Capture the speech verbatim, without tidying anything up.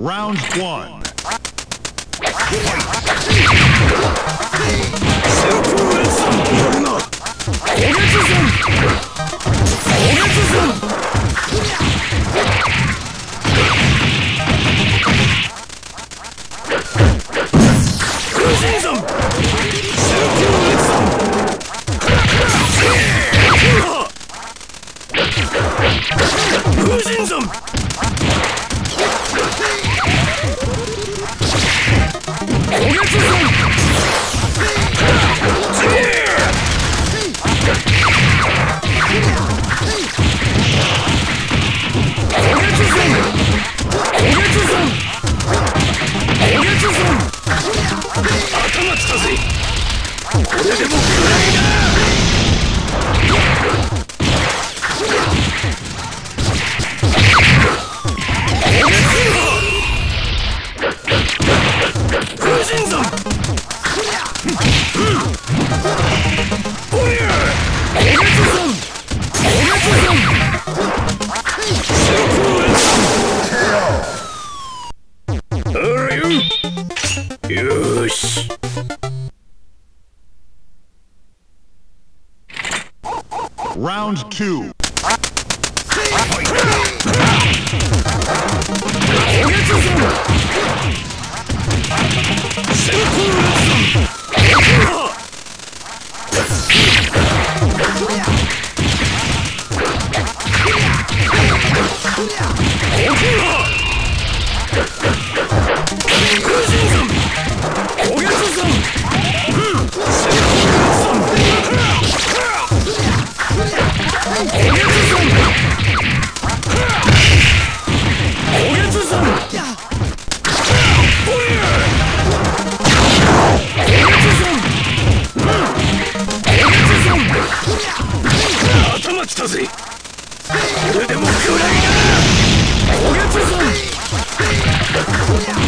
Round one. Round two. Yeah.